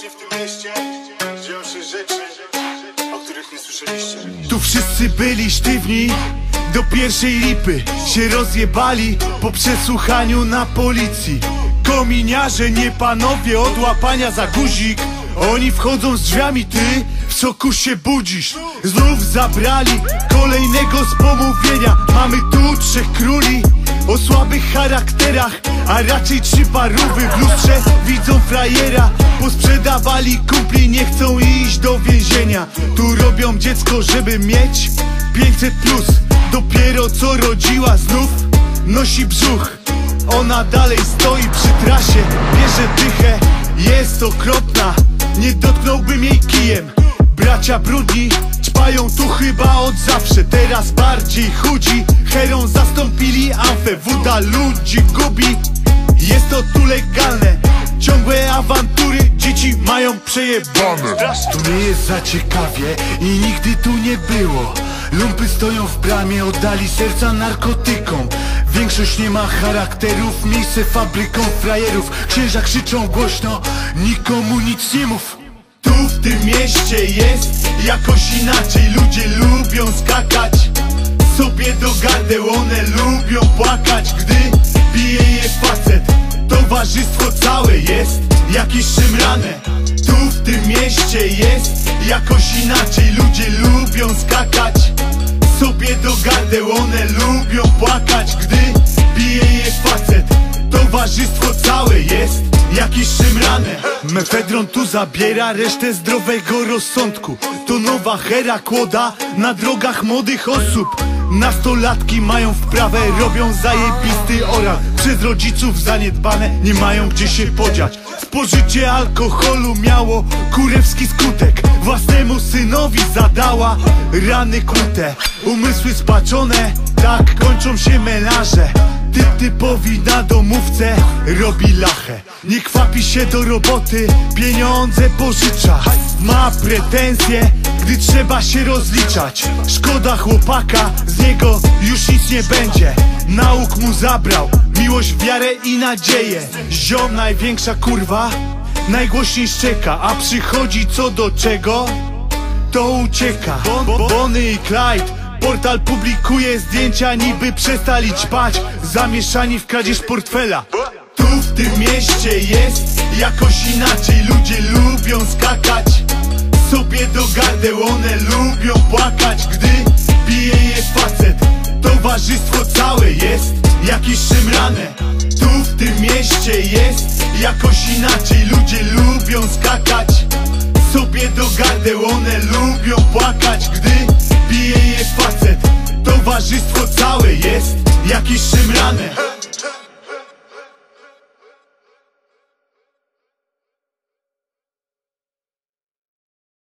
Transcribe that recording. głośniej w tym mieście dzieją się rzeczy, o których nie słyszeliście. Tu wszyscy byli sztywni do pierwszej lipy, się rozjebali po przesłuchaniu na policji. Kominiarze, nie panowie od łapania za guzik. Oni wchodzą z drzwiami, ty w szoku się budzisz. Znów zabrali kolejnego z pomówienia. Mamy tu trzech króli o słabych charakterach, a raczej trzy parówy. W lustrze widzą frajera, posprzedawali kumpli, nie chcą iść do więzienia. Tu robią dziecko, żeby mieć 500+. Dopiero co rodziła, znów nosi brzuch. Ona dalej stoi przy trasie, bierze dychę, jest okropna, nie dotknąłbym jej kijem. Bracia brudni czpają tu chyba od zawsze, teraz bardziej chudzi herą zastąpili amfę. Woda ludzi gubi, jest to tu legalne, ciągłe awantury, dzieci mają przejebane. Tu nie jest za ciekawie i nigdy tu nie było. Lumpy stoją w bramie, oddali serca narkotykom. Większość nie ma charakterów, miejsce fabryką frajerów. Księża krzyczą głośno, nikomu nic nie mów. Tu w tym mieście jest jakoś inaczej. Ludzie lubią skakać sobie do gardeł, one lubią płakać, gdy bije je facet. Towarzystwo całe jest jakieś szymrane. Tu w tym mieście jest jakoś inaczej. Ludzie lubią skakać sobie do gardeł, one lubią płakać, gdy bije je facet. Towarzystwo całe jest jakiś szymrane. Mefedron tu zabiera resztę zdrowego rozsądku. To nowa hera, kłoda na drogach młodych osób. Nastolatki mają wprawę, robią zajebisty oral. Przez rodziców zaniedbane, nie mają gdzie się podziać. Spożycie alkoholu miało kurewski skutek, własnemu synowi zadała rany kłute. Umysły spaczone, tak kończą się melarze. Typ typowi na domówce robi lachę, nie kwapi się do roboty, pieniądze pożycza. Ma pretensje, gdy trzeba się rozliczać. Szkoda chłopaka, z niego już nic nie będzie. Nauk mu zabrał miłość, wiarę i nadzieję. Ziom największa kurwa, najgłośniej szczeka, a przychodzi co do czego, to ucieka. Bonnie i Clyde, portal publikuje zdjęcia, niby przestali ćpać, zamieszani w kradzież portfela. Tu w tym mieście jest jakoś inaczej. Ludzie lubią skakać sobie do gardeł, one lubią płakać, gdy bije je facet. Towarzystwo całe jest jakieś szymrane. Tu w tym mieście jest jakoś inaczej. Ludzie lubią skakać sobie do gardeł, one lubią płakać, gdy bije je facet. Towarzystwo całe jest jakieś szymrane.